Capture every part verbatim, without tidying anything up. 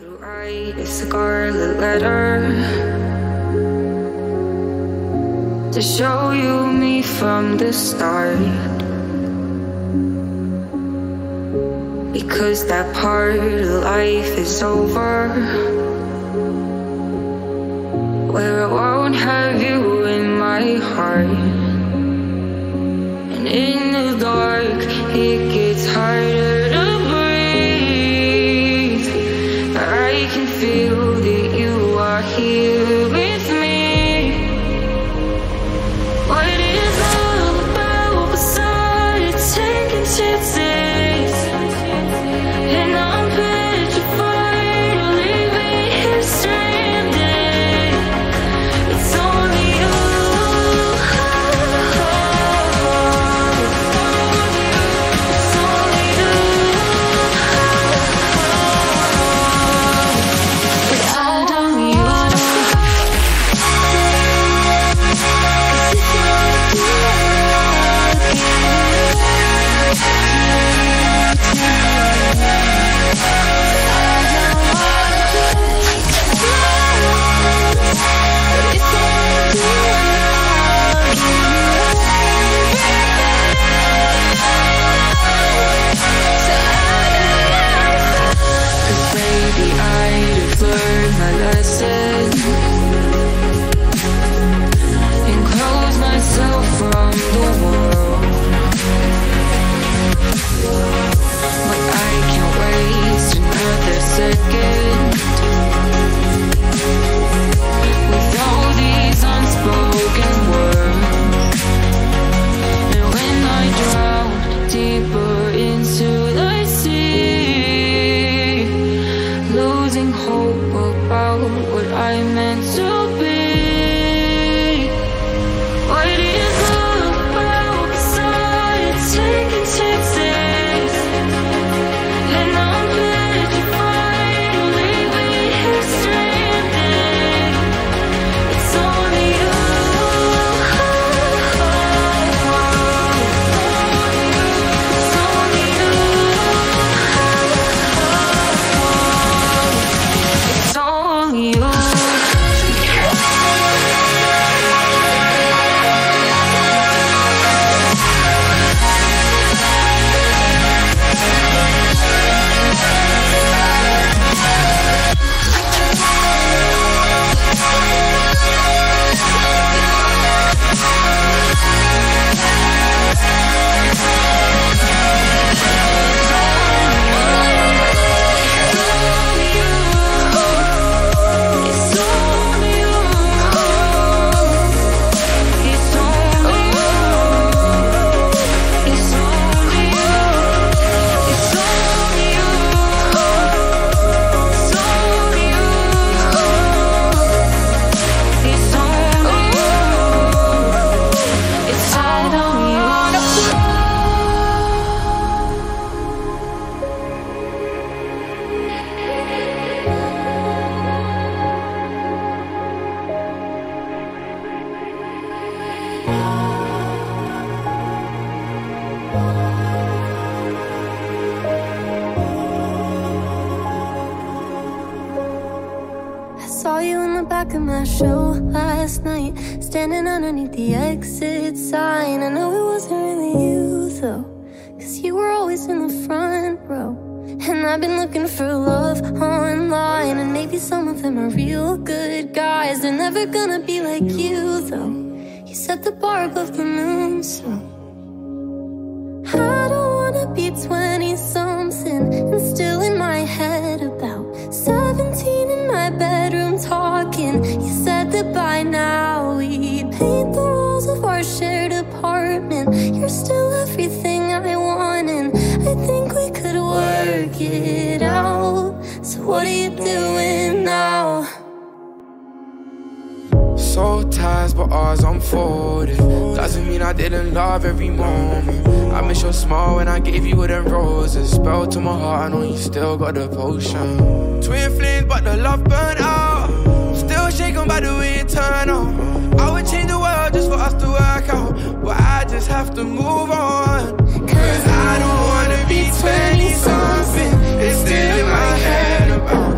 Blue eye is a scarlet letter to show you me from the start, because that part of life is over, where I won't have you in my heart. And in the dark it gets harder. Feel that you are here with me. What is love about besides taking chances? And I'm petrified of leaving here stranded. It's only you, it's only you. It's only you. Hope about what I meant to be. What is love about besides taking chances? And I'm petrified of leaving here stranded. It's only you. It's only you. It's only you. You. Saw you in the back of my show last night, standing underneath the exit sign. I know it wasn't really you though, cause you were always in the front row. And I've been looking for love online, and maybe some of them are real good guys. They're never gonna be like you though. You set the bar above the moon, so I don't wanna be twenty something and still in my head about seventeen in my bedroom talking. You said that by now we paint the walls of our shared apartment. You're still everything I want, and I think we could work it out. So what are you doing now? Soul ties, but ours unfolded. Doesn't mean I didn't love every moment. I miss your smile when I gave you wooden roses. Spell to my heart, I know you still got the potion. Twin flames, but the love burned out. Still shaken by the way it turned on. I would change the world just for us to work out, but I just have to move on. Cause I don't wanna be twenty something. It's still in my head about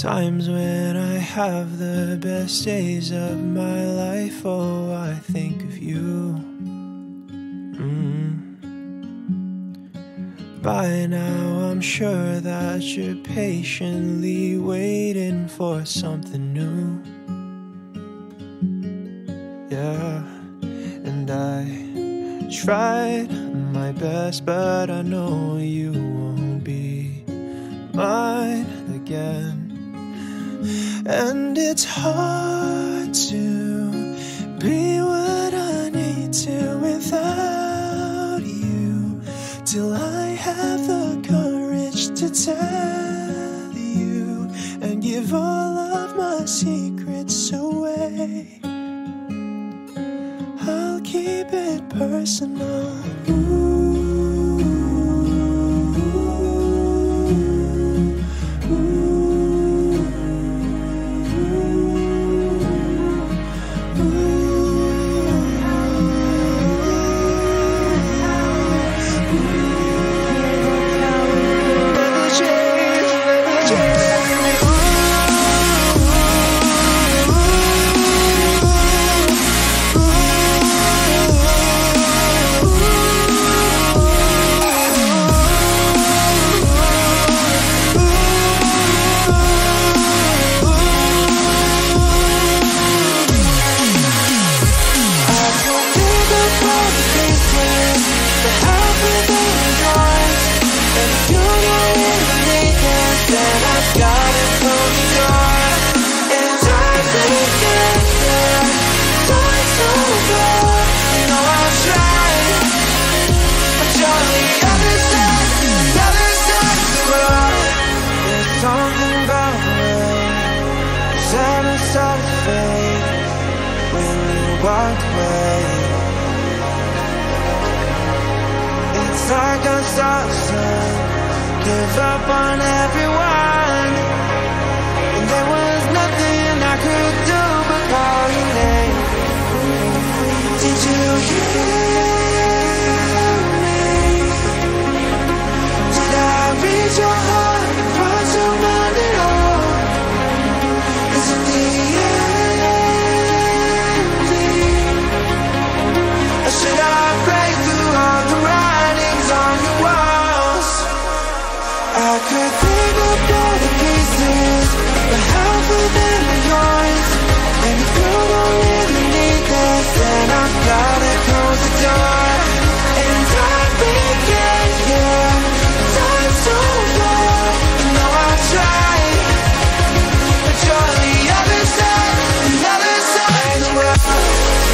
Times when I have the best days of my life, oh, I think of you. mm. By now I'm sure that you're patiently waiting for something new. Yeah, and I tried my best, but I know you won't be mine again. And it's hard to be what I need to without you, till I have the courage to tell you and give all of my secrets away. I'll keep it personal. Ooh. Walk away. It's like I'm starting to give up on everyone, and there was nothing I could do but call your name. Did you hear me? Did I reach your heart? Was your mind at all? Is it the end? Should I break through all the writings on the walls? I could pick up all the pieces, but half of them are yours. And if you don't really need this, then I've gotta close the door. And I've been getting here, time's so long. You know I tried, but you're the other side, the other side of the world.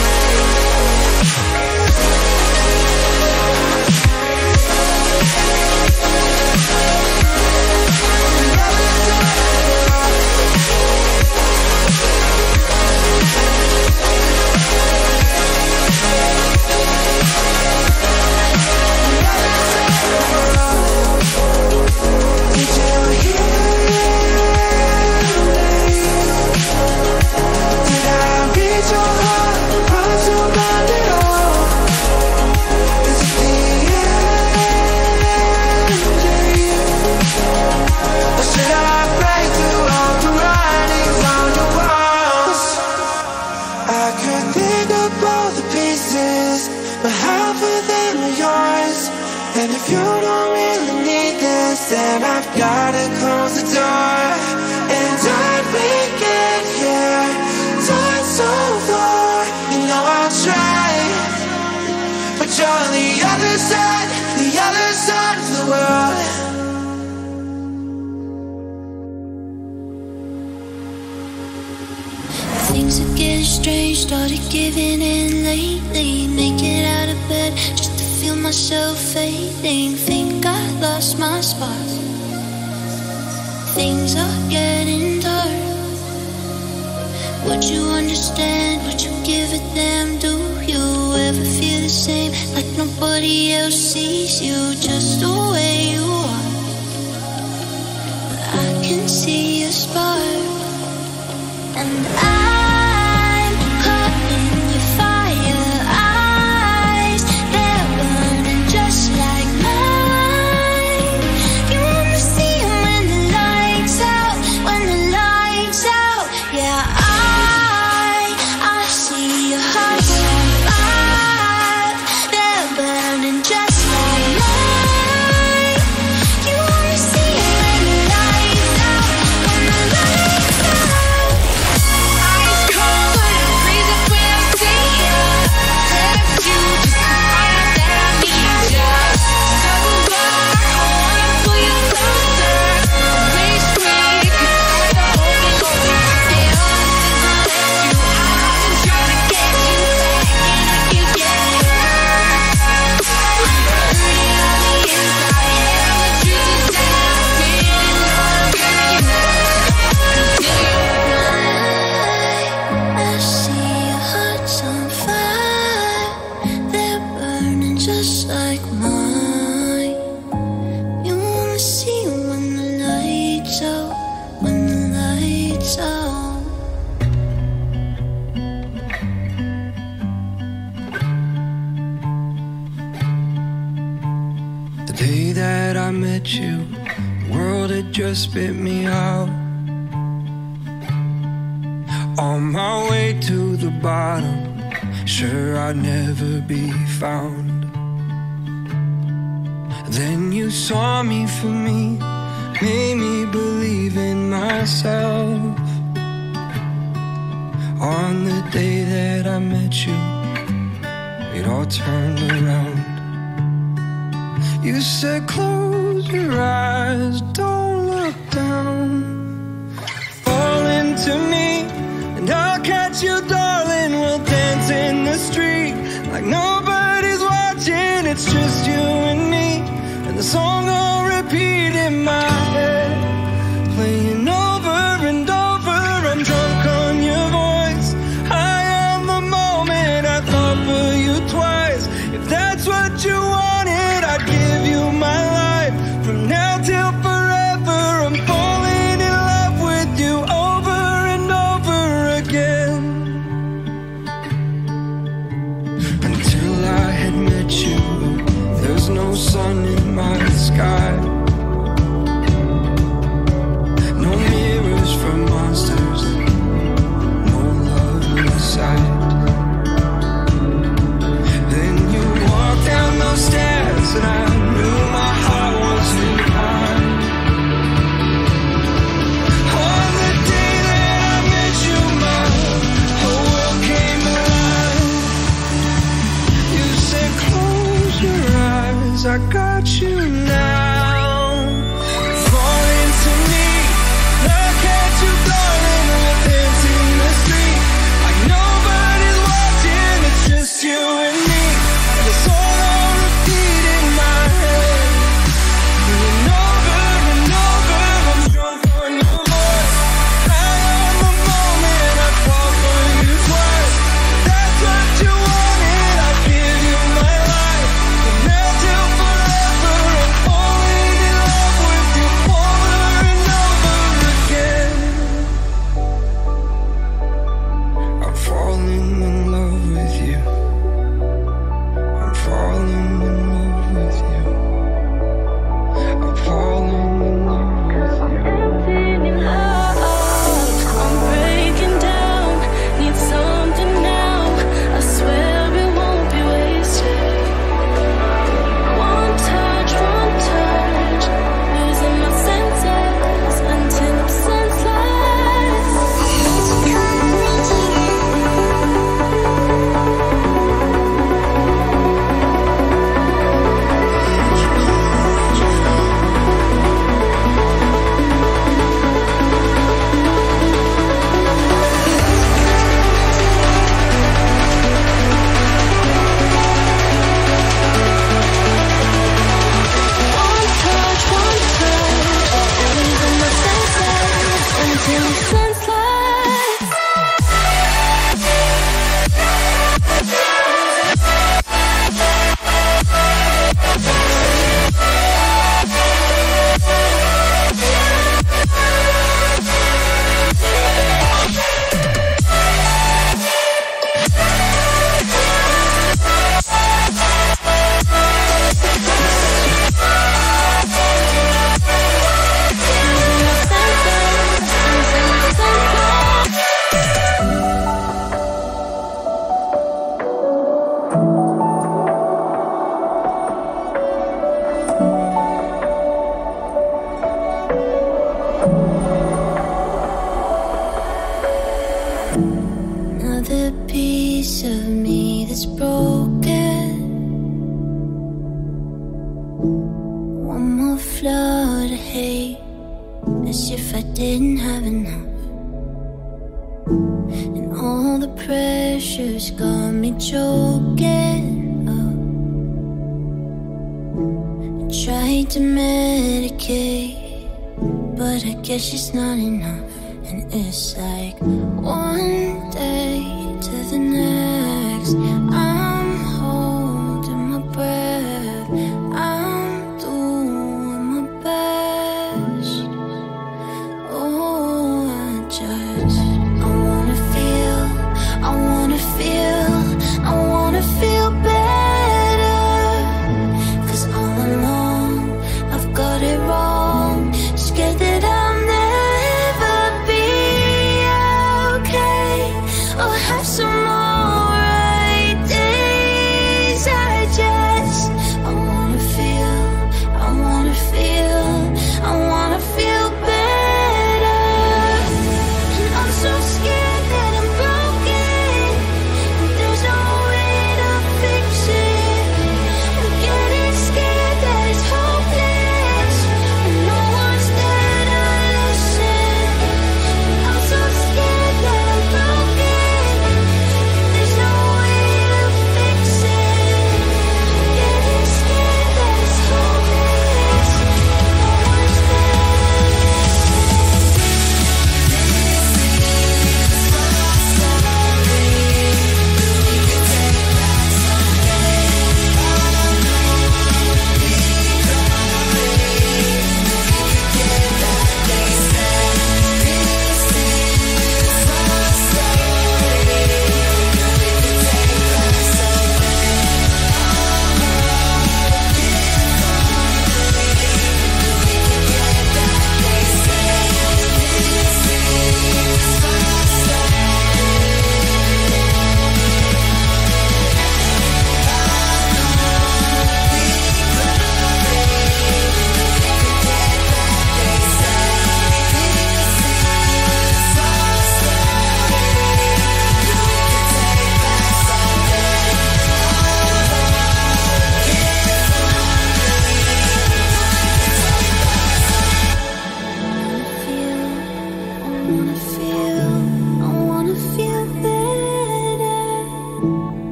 When the light I met you, world had just spit me out. On my way to the bottom, sure I'd never be found. Then you saw me for me, made me believe in myself. On the day that I met you, it all turned around. You said close your eyes, don't look down. Fall into me and I'll catch you, darling. We'll dance in the street like nobody's watching. It's just you and me, and the song I'll repeat in my head, playing over and over. I'm drunk on your voice, for you twice. If that's what you wanted, I'd give you my life from now till forever. I'm falling in love with you over and over again. Until I had met you, there's no sun in my sky, no mirrors for monsters, no love on the side. Stairs, and I knew my heart was in time. On the day that I met you, my whole world came alive. You said, close your eyes, I got you now. Fall into me, look at you, darling. We'll dance in the street like nobody's watching. It's just you and me. I've got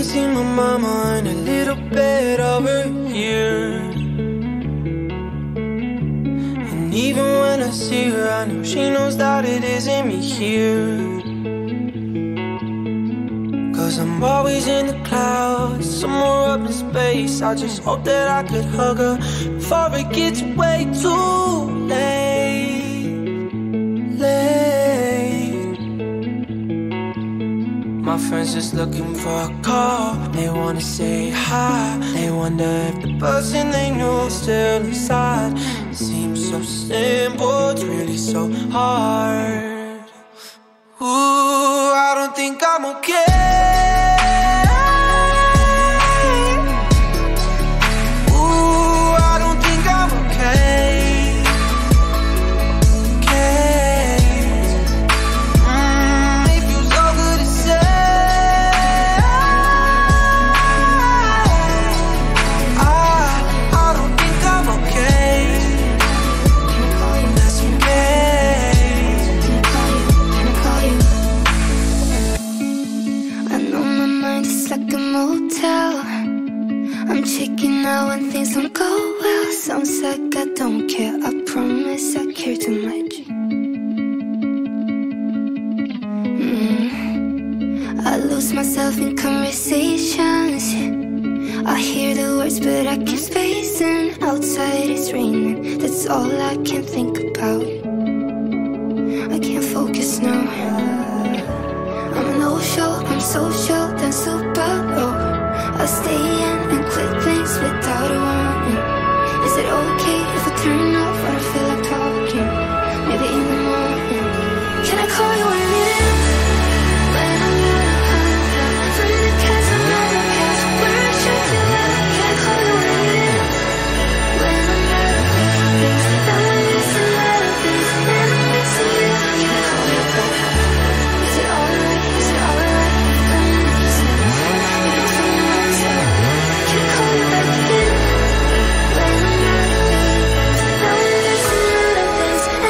ain't seen my mama in a little bit over here. And even when I see her, I know she knows that it isn't me here. Cause I'm always in the clouds, somewhere up in space. I just hope that I could hug her before it gets way too late, late. My friends just looking for a call. They wanna say hi. They wonder if the person they knew is still inside. It seems so simple, it's really so hard. Ooh, I don't think I'm okay. Sounds like I don't care, I promise I care too much. mm. I lose myself in conversations. I hear the words but I keep spacing. Outside it's raining, that's all I can think about. I can't focus now. I'm an old show, I'm social, then super low. I stay in and quit things without a warning. Is it okay if I turn off? I don't feel like talking. Maybe in the morning. Can I call you when it is? When I'm not high, free the cats, I'm not a cats. Where I should feel like I can't call you when it is. When I'm not high, now I miss a lot of things. And I'm missing you, I can't call you back. Is it alright? Is it alright? I'm not just now. You know someone else now. Can I call you back again? Can I call you?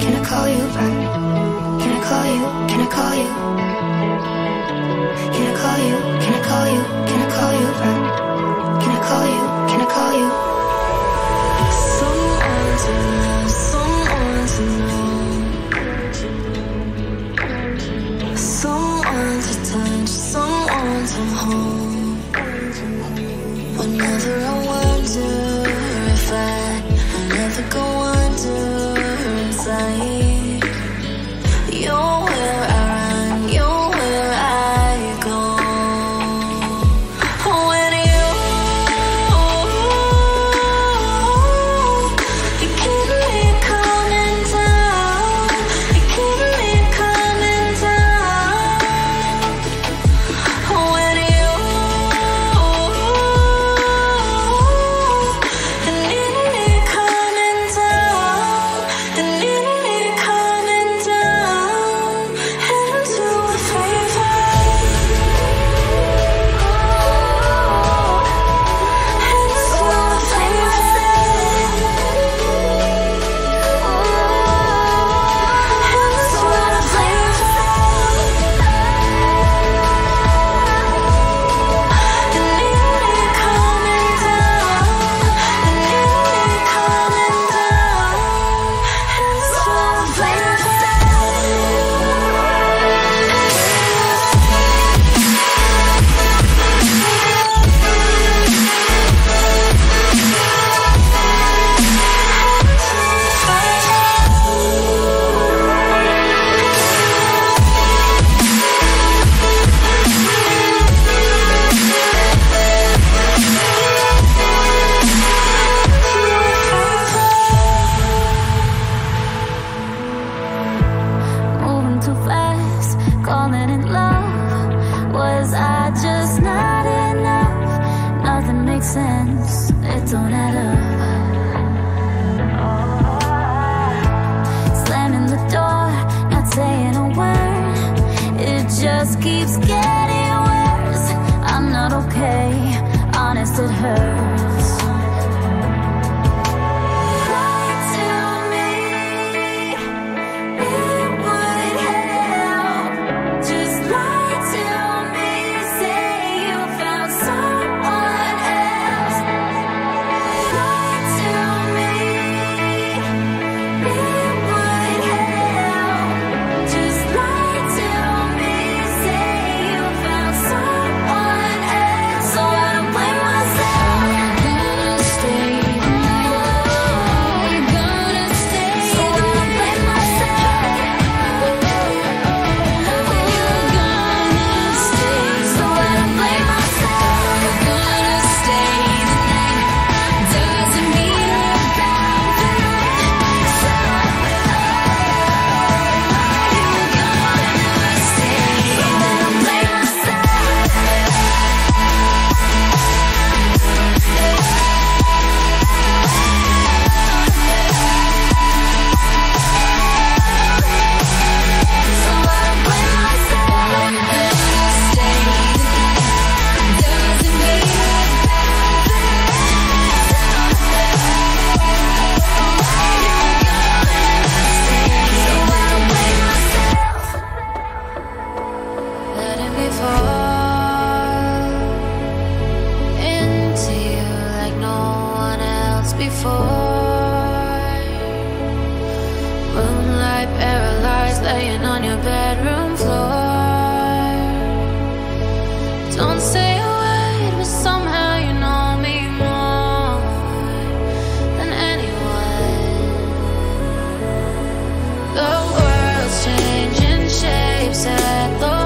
Can I call you back? Can I call you? Can I call you? Can I call you? Can I call you? Can I call you back? Can I call you? Can I call you? Someone to love, someone to love, someone to touch, someone to hold. Whenever I wonder if I, I never go under. Inside, you're where I run, you're where I go. When you, you keep me coming down, you keep me coming down. When you, you need me coming down, you need. Tell me, be what it is. crying on your bedroom floor. Don't say a word, but somehow you know me more than anyone. The world's changing shapes at the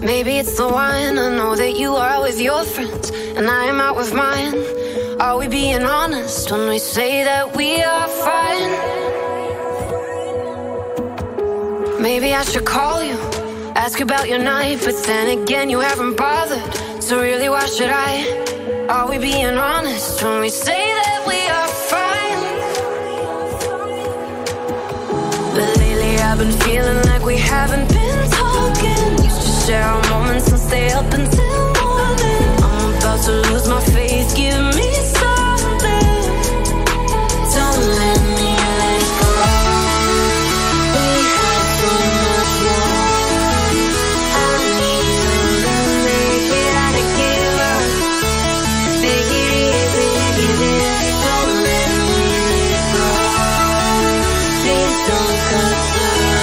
maybe it's the wine. I know that you are with your friends and I am out with mine. Are we being honest when we say that we are fine? Maybe I should call you, ask about your night, but then again you haven't bothered, so really why should I? Are we being honest when we say that we are fine? But lately I've been feeling like we haven't been talking. Share our moments and stay up until morning. I'm about to lose my faith, give me something. Don't let me let go. We had so much love. I need somebody that I give up. Take it easy, give it. Don't let me let go. Please don't cut the love.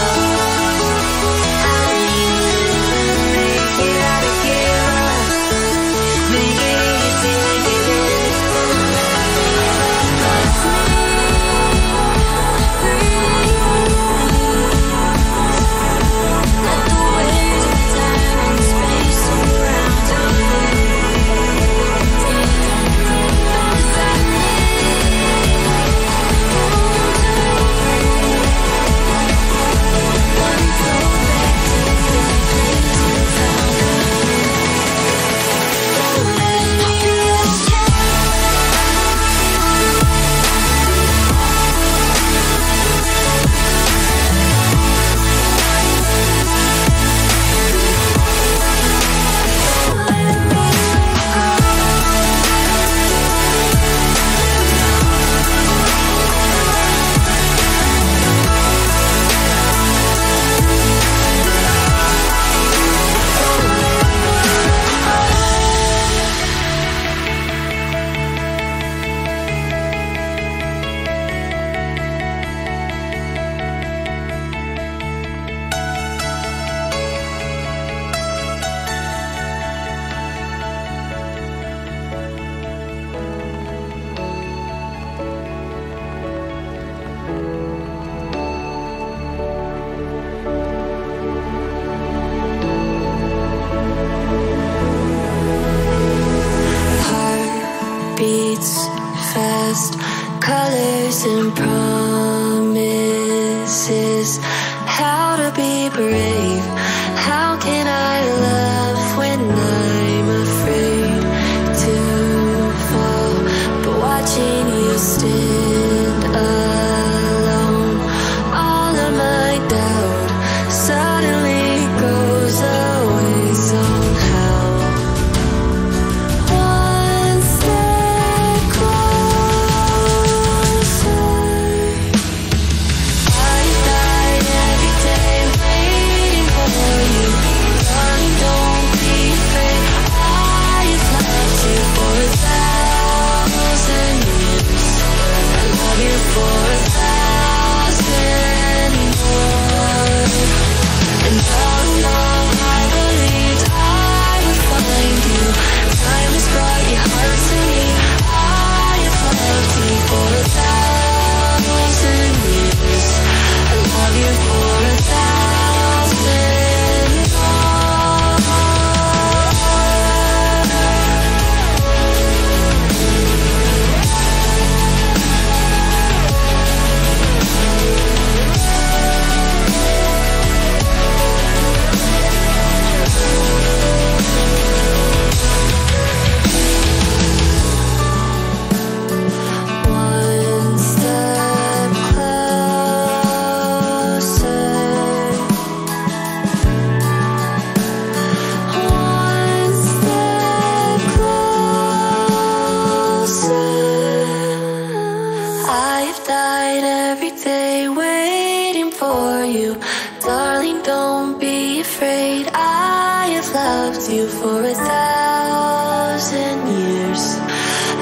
brave. How can I love when I'm afraid to fall? But watching you stand alone, all of my doubt suddenly goes away somehow. One step closer. I died every day waiting for you. Darling, don't be afraid. I've loved you for a thousand years. I love you for a thousand more. And all along I believed I would find you. Time has brought your heart to me. I have loved you for a thousand years. I love you for a thousand more. One step closer. One step closer. I've died every day waiting for you. Darling, don't be afraid. I have loved you for a thousand years.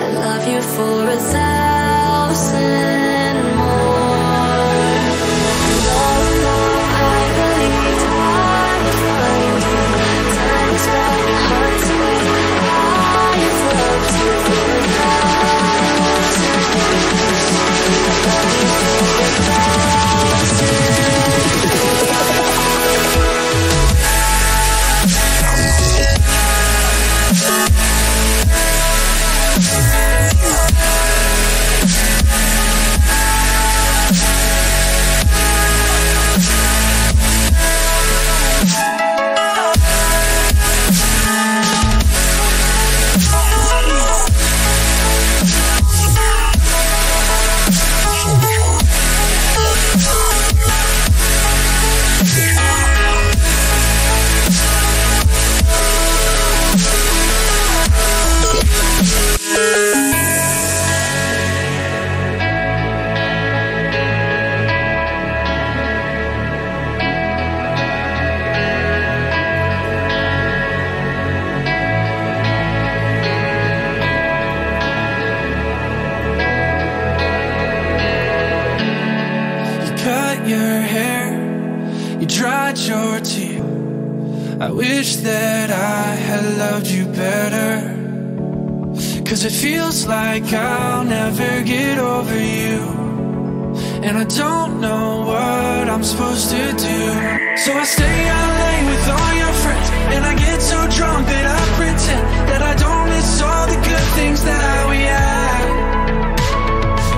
I love you for a thousand more. And all along I believed I would find you. Time has brought your heart to me. I have loved you for a thousand years. I love you for a thousand more. I wish that I had loved you better, 'cause it feels like I'll never get over you. And I don't know what I'm supposed to do. So I stay out late with all your friends, and I get so drunk that I pretend that I don't miss all the good things that we had.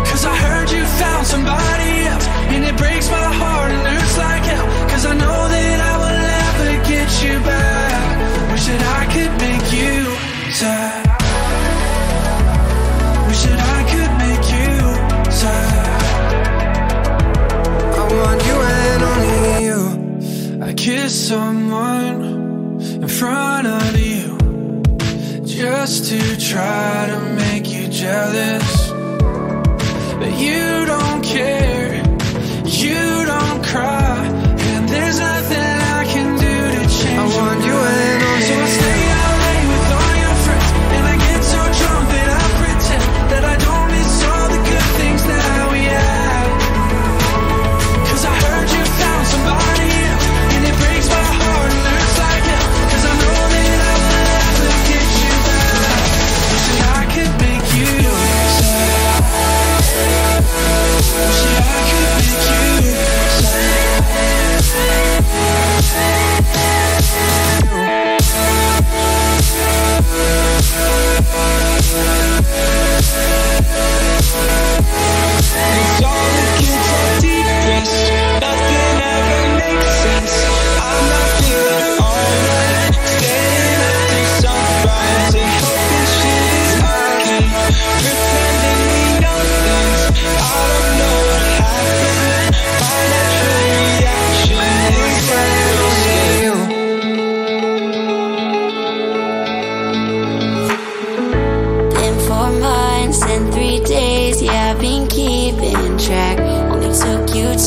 'Cause I heard you found somebody else, and it breaks my heart and hurts like hell. 'Cause I know that I will never get you back. Wish that I could make you sad. Wish that I could make you sad. I want you and only you. I kissed someone in front of you, just to try to make you jealous. But you don't care, you don't cry, and there's nothing I can do to change. I want you and only you. So I stay out late with all your friends, and I get so drunk that I pretend that I don't miss all the good things that we had. 'Cause I heard you found somebody else, and it breaks my heart and hurts like hell. 'Cause I know that I will never get you back. Wish that I could make you sad. Wish that I could make you sad. Yeah.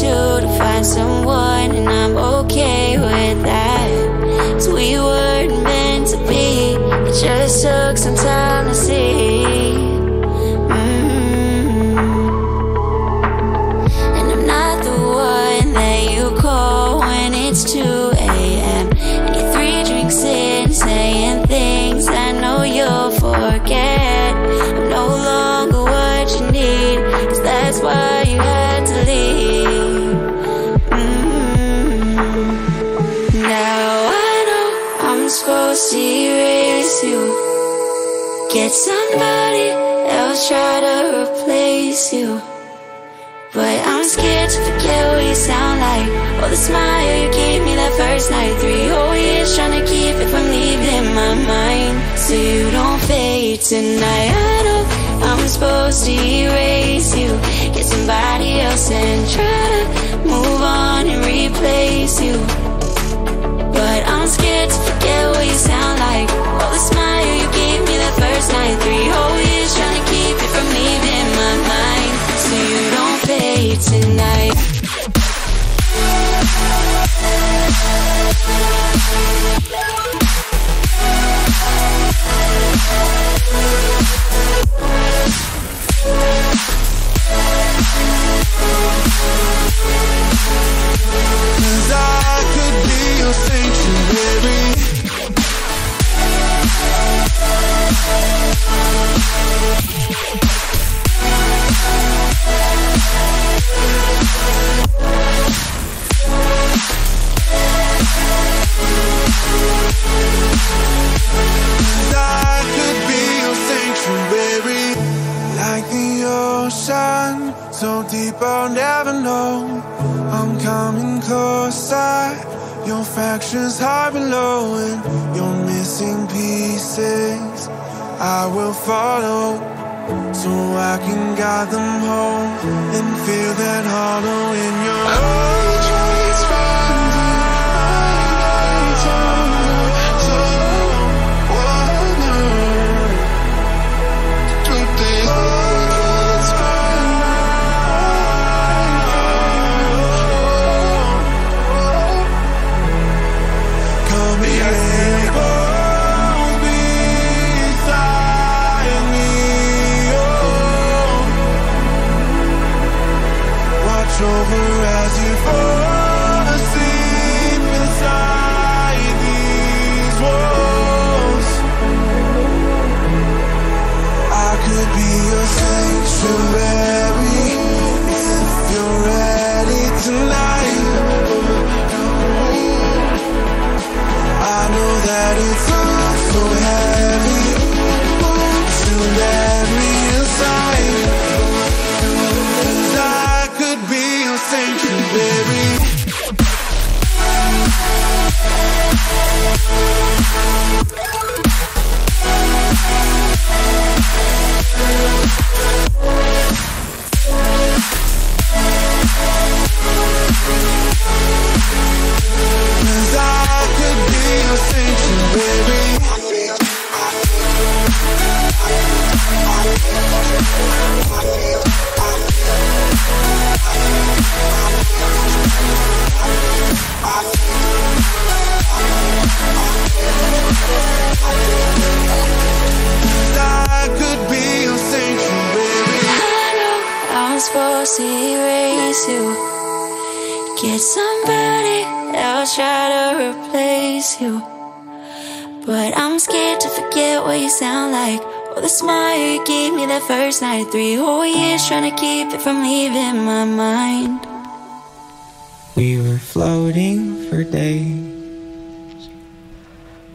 two to find someone, and I'm okay with that. Cause we weren't meant to be, it just took some time to see. Mm-hmm. And I'm not the one that you call when it's two a m and you're three drinks in, saying things I know you'll forget. I'm no longer what you need, cause that's why you have to erase you. Get somebody else, try to replace you. But I'm scared to forget what you sound like, or the smile you gave me that first night. Three whole years trying to keep it from leaving my mind, so you don't fade tonight. I know I'm supposed to erase you, get somebody else and try to move on and replace you. But I'm scared to forget what you sound like, all the smile you gave me that first night. Three whole years trying to keep it from leaving my mind, so you don't fade tonight. Cause I could be your sanctuary. Cause I could be your sanctuary, like the ocean, so deep I'll never know. I'm coming closer, your fractures high below, and your missing pieces I will follow, so I can guide them home and feel that hollow in your own. Over as you fall asleep inside these walls, I could be your sanctuary if you're ready tonight. I know that it's all so heavy, won't you let me inside? Smile you gave me that first night. Three whole years trying to keep it from leaving my mind. We were floating for days,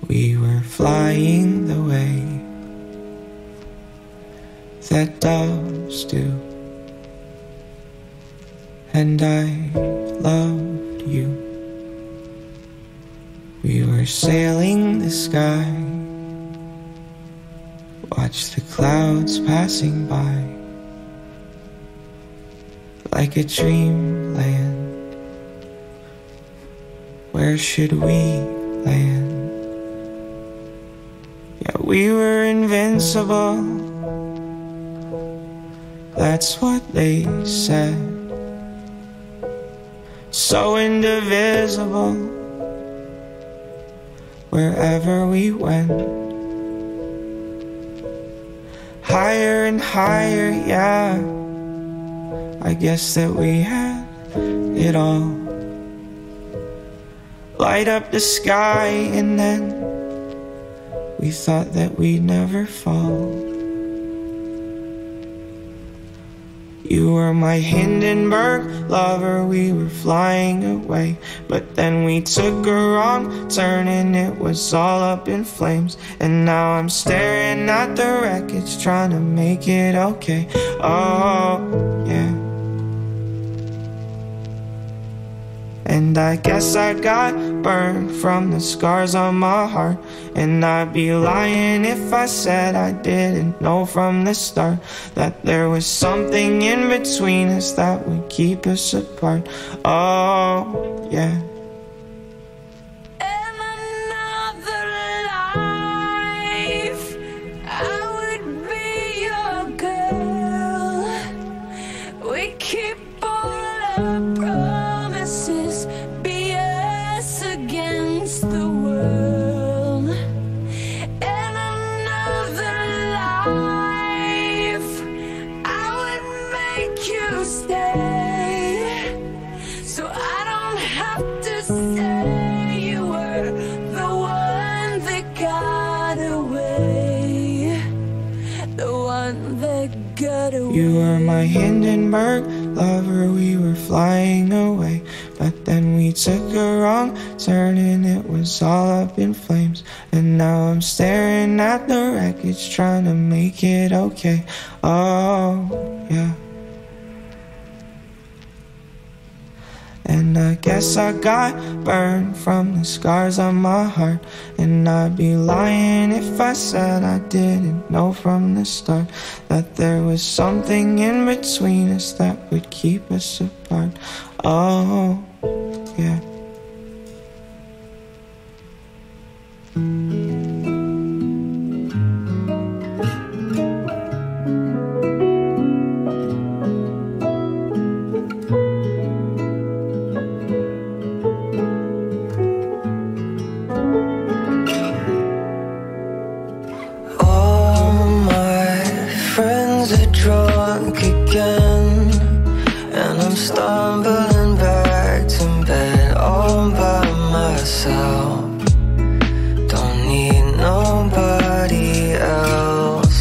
we were flying the way that doves do, and I loved you. We were sailing the sky, watch the clouds passing by, like a dreamland. Where should we land? Yeah, we were invincible, that's what they said. so indivisible, wherever we went. Higher and higher, yeah, I guess that we had it all. Light up the sky, and then we thought that we'd never fall. You were my Hindenburg lover, we were flying away. But then we took a wrong turn and it was all up in flames. And now I'm staring at the wreckage, trying to make it okay. Oh, yeah. And I guess I got burned from the scars on my heart. And I'd be lying if I said I didn't know from the start that there was something in between us that would keep us apart. Oh, yeah. You were my Hindenburg lover, we were flying away. But then we took a wrong turn and it was all up in flames. And now I'm staring at the wreckage, trying to make it okay. Oh, yeah. And I guess I got burned from the scars on my heart. And I'd be lying if I said I didn't know from the start that there was something in between us that would keep us apart. Oh, yeah. Nobody else.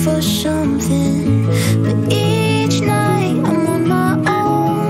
For something, but each night I'm on my own.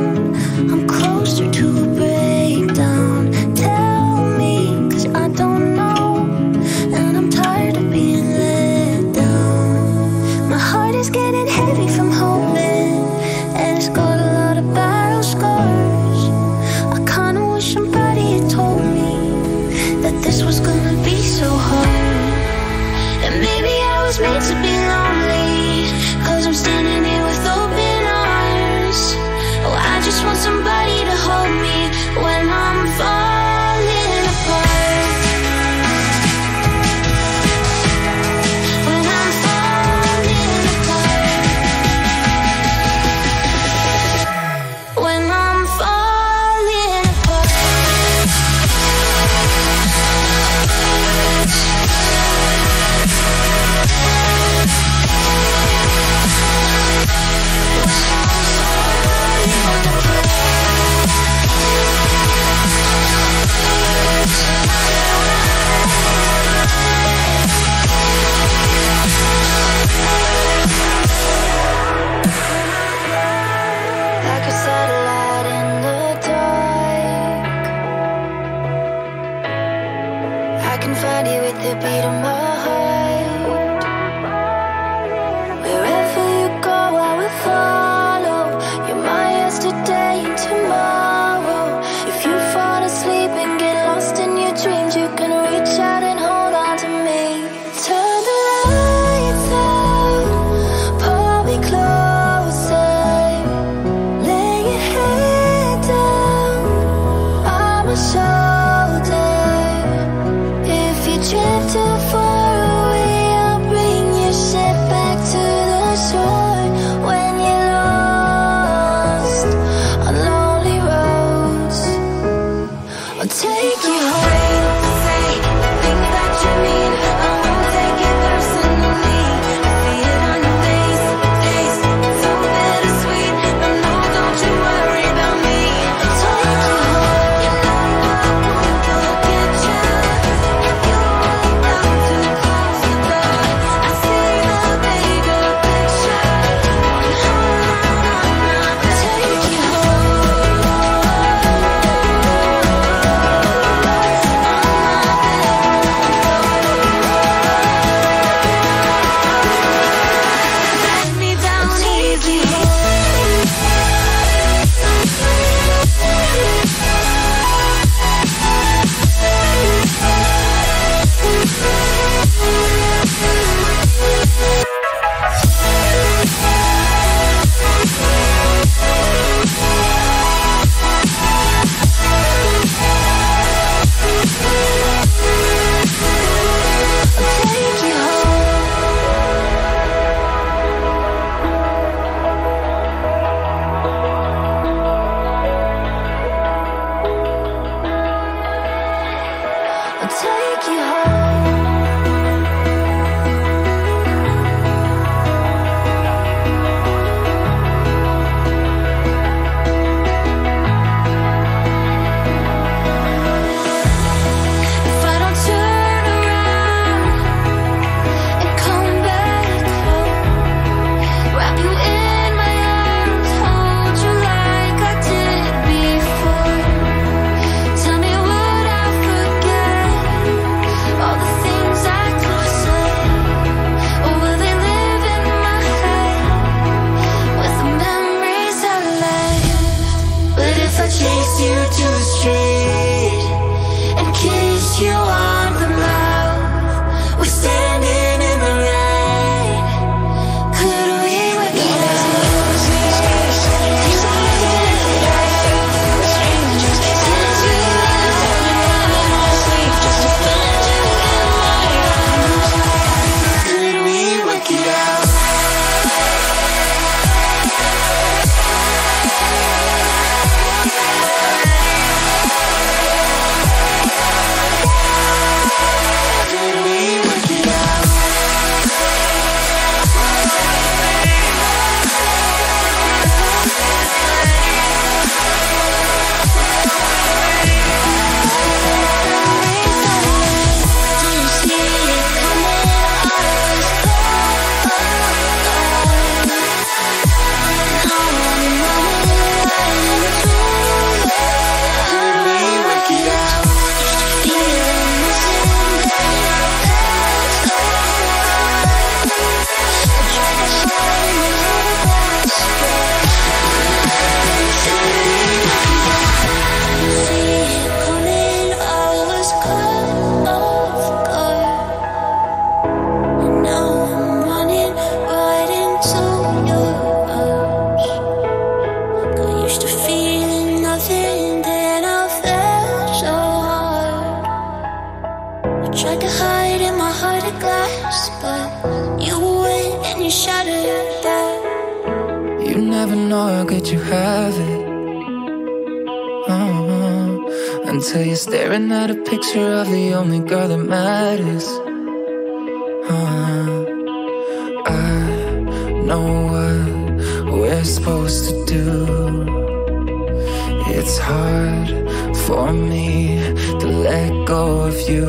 you to the street and kiss you on the mouth. We're standing in the rain. Could we wake up? Could we wake it up? Tried to hide in my heart of glass, but you went and you shattered that. You never know how good you have it, oh, until you're staring at a picture of the only girl that matters. oh, I know what we're supposed to do. It's hard for me to let go of you,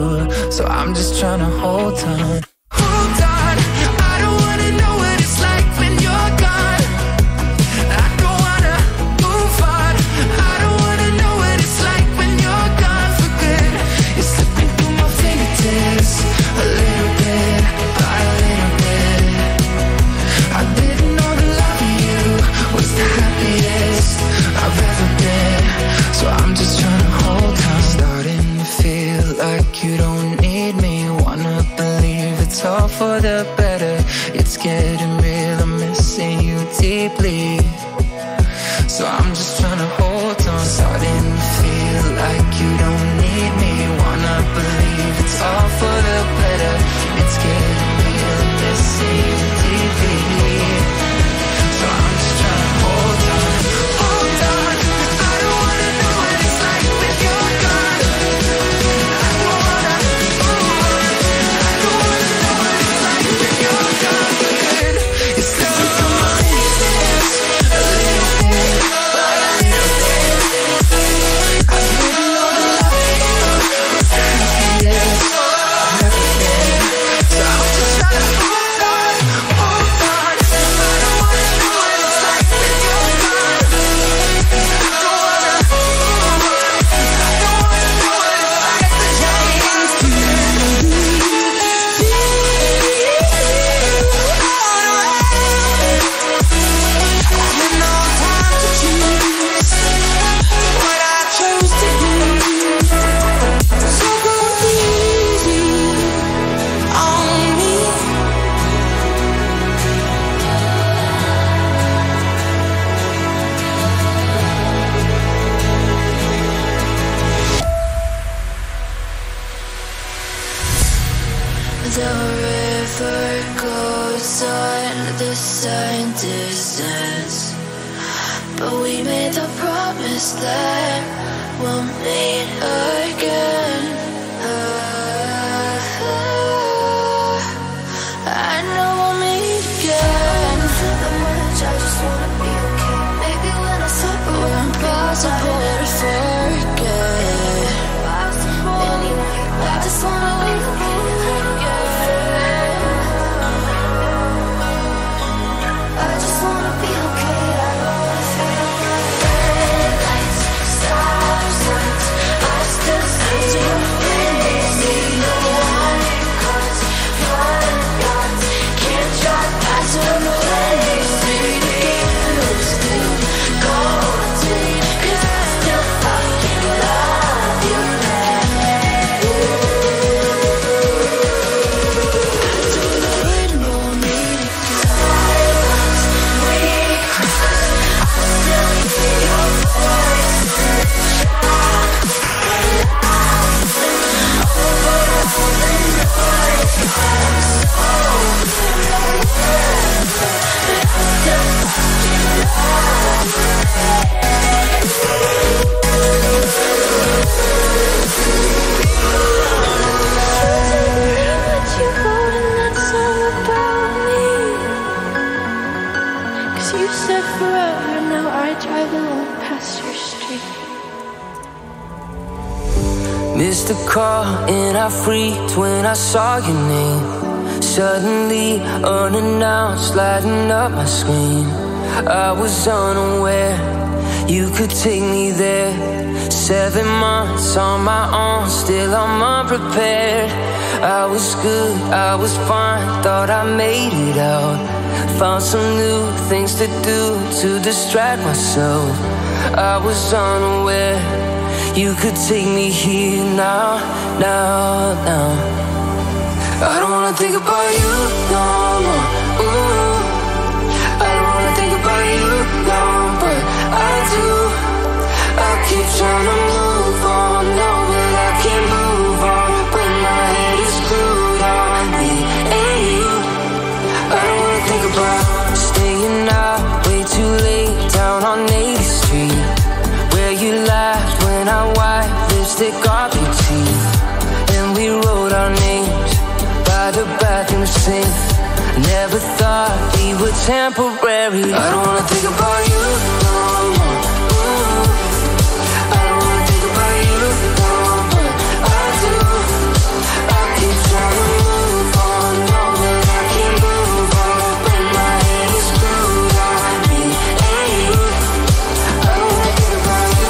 so I'm just trying to hold on. All for the better, it's getting real. I'm missing you deeply, so I'm just trying to hold on. Starting to feel like you don't need me. Wanna believe it's all for the better, it's getting real. I'm missing you deeply, so I'm just trying to hold on. Hold on, I don't wanna know what it's like when you're gone. The river goes on, the sun descends, but we made the promise that we'll meet again. uh, uh, I know we'll meet again. I'm on a job, just wanna be okay. Maybe when I stop, but we're impossible to forget. Anyway, I just wanna leave again. Still go deep, 'cause I still Missed a call and I freaked when I saw your name, suddenly unannounced, lighting up my screen. I was unaware you could take me there. Seven months on my own, still I'm unprepared. I was good, I was fine, thought I made it out. Found some new things to do to distract myself. I was unaware you could take me here now, now, now. I don't wanna think about you no more. Ooh. I don't wanna think about you no, but I do. I keep trying to move on, no, but I can't move on when my head is glued on me and you. I don't wanna think about staying out way too late down on eightieth Street, where you laughed when I wiped lipstick off your teeth, and we wrote our names by the bathroom sink. Never thought we were temporary. I don't wanna think about you no more. Ooh. I don't wanna think about you no more, but I do. I keep trying to move on, no, but I can't move on when my head is screwed on me and you. I don't wanna think about you.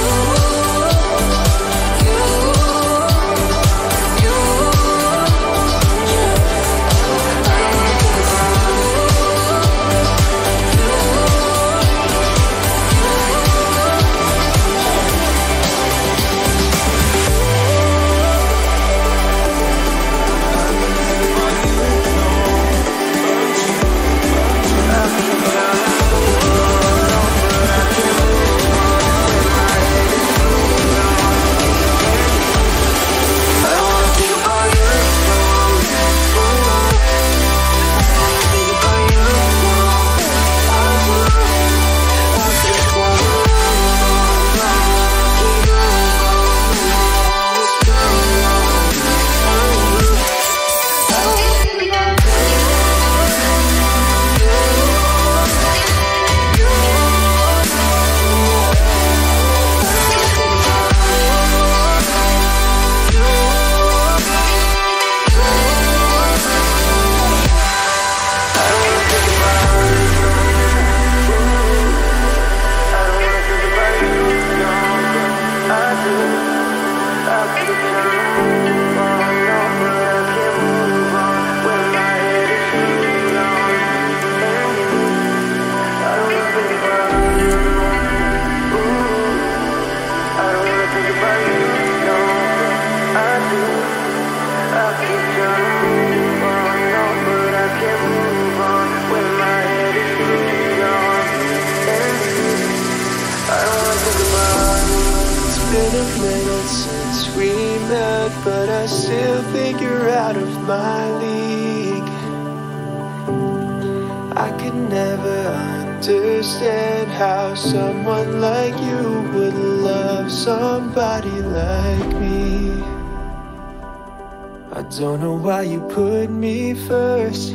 Don't know why you put me first,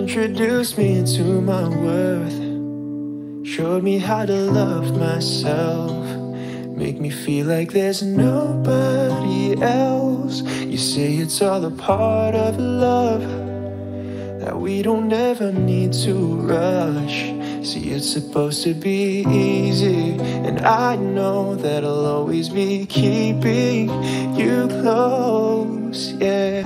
introduced me into my worth, showed me how to love myself, make me feel like there's nobody else. You say it's all a part of love, that we don't ever need to rush. See, it's supposed to be easy, and I know that I'll always be keeping you close, yeah.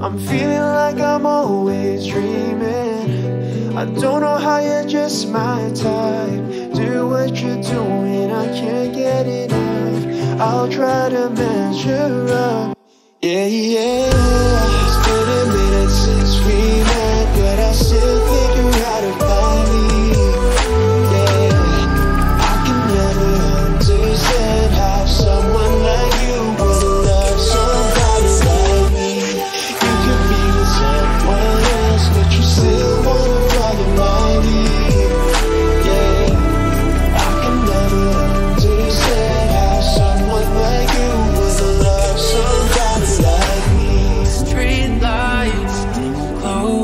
I'm feeling like I'm always dreaming. I don't know how you're just my type. Do what you're doing, I can't get enough. I'll try to measure up, yeah, yeah. It's been a minute since we met, but I still think you're out of my league. Someone like you would love somebody like me. You could be with someone else, but you still want to bother my league. Yeah, I can never understand how someone like you would love somebody like me. Street lights, close.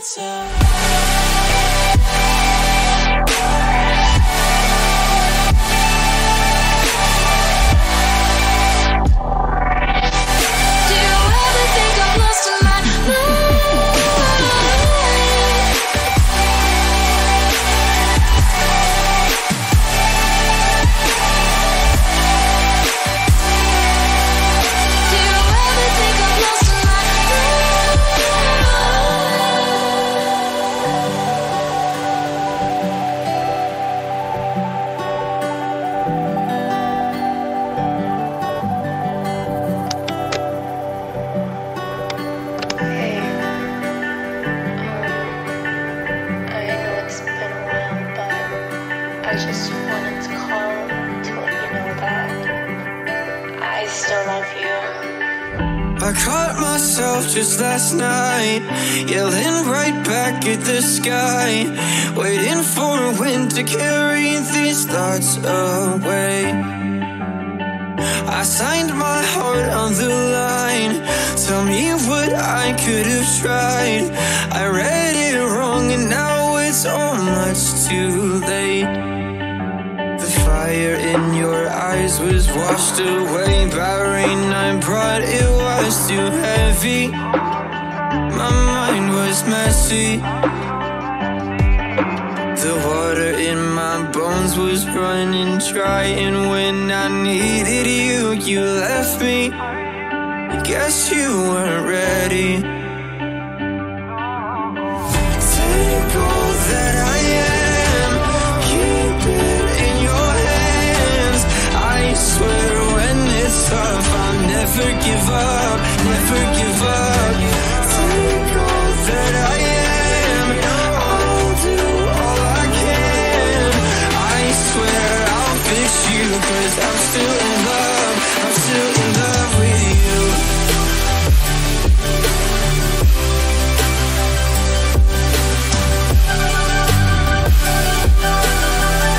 answer. I just wanted to call to let you know that I still love you. I caught myself just last night, yelling right back at the sky, waiting for a wind to carry these thoughts away. I signed my heart on the line, tell me what I could have tried. I read it wrong and now it's all much too late. Fire in your eyes was washed away by rain I brought. It was too heavy. My mind was messy. The water in my bones was running dry, and when I needed you, you left me. I guess you weren't ready. Take all that I am, keep it in your hands. I swear when it's tough, I'll never give up, never give up. Take all that I am, I'll do all I can. I swear I'll fix you, 'cause I'm still in love, I'm still in love with you.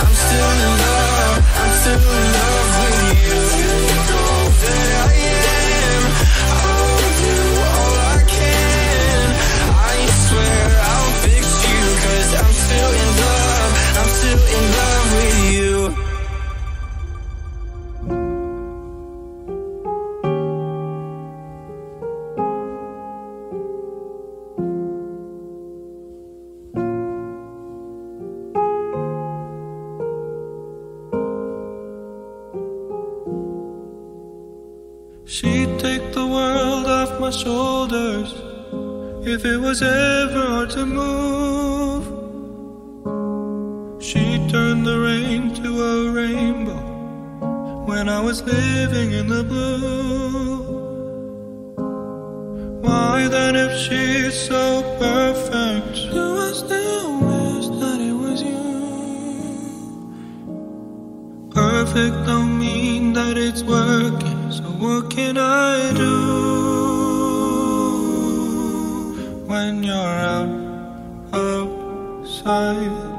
I'm still in love, I'm still in love. She'd take the world off my shoulders if it was ever hard to move. She'd turn the rain to a rainbow when I was living in the blue. Why then, if she's so perfect, do I still wish that it was you? Perfect don't mean that it's working, so what can I do when you're out, outside?